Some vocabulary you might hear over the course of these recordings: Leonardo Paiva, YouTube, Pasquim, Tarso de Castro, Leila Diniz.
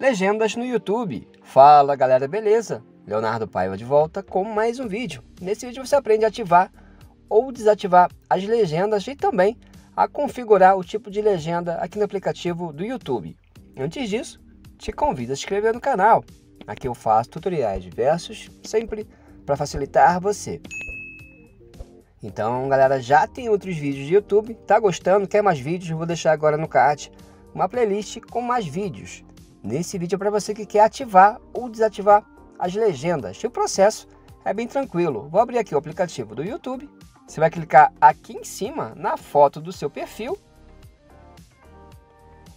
Legendas no YouTube. Fala galera, beleza? Leonardo Paiva de volta com mais um vídeo. Nesse vídeo você aprende a ativar ou desativar as legendas e também a configurar o tipo de legenda aqui no aplicativo do YouTube. Antes disso, te convido a se inscrever no canal. Aqui eu faço tutoriais diversos, sempre para facilitar você. Então galera, já tem outros vídeos de YouTube. Tá gostando? Quer mais vídeos? Vou deixar agora no card uma playlist com mais vídeos. Nesse vídeo é para você que quer ativar ou desativar as legendas. E o processo é bem tranquilo. Vou abrir aqui o aplicativo do YouTube. Você vai clicar aqui em cima na foto do seu perfil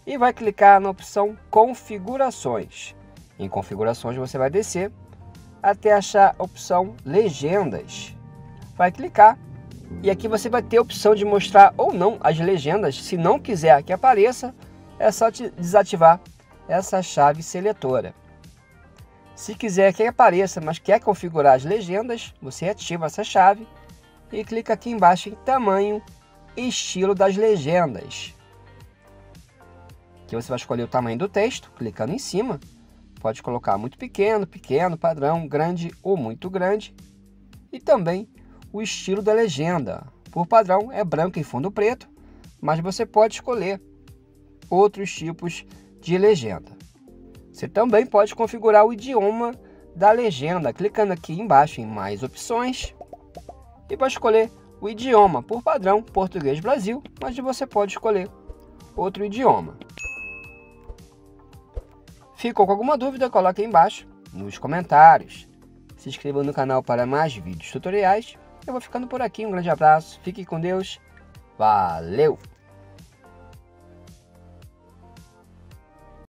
e vai clicar na opção configurações. Em configurações você vai descer até achar a opção legendas. Vai clicar e aqui você vai ter a opção de mostrar ou não as legendas. Se não quiser que apareça, é só desativar essa chave seletora. Se quiser que apareça, mas quer configurar as legendas, você ativa essa chave e clica aqui embaixo em tamanho e estilo das legendas. Aqui você vai escolher o tamanho do texto, clicando em cima. Pode colocar muito pequeno, pequeno, padrão, grande ou muito grande. E também o estilo da legenda. Por padrão é branco em fundo preto, mas você pode escolher outros tipos de legenda. Você também pode configurar o idioma da legenda, clicando aqui embaixo em mais opções e vai escolher o idioma, por padrão português Brasil, mas você pode escolher outro idioma. Ficou com alguma dúvida? Coloque aí embaixo nos comentários. Se inscreva no canal para mais vídeos tutoriais. Eu vou ficando por aqui, um grande abraço, fique com Deus, valeu!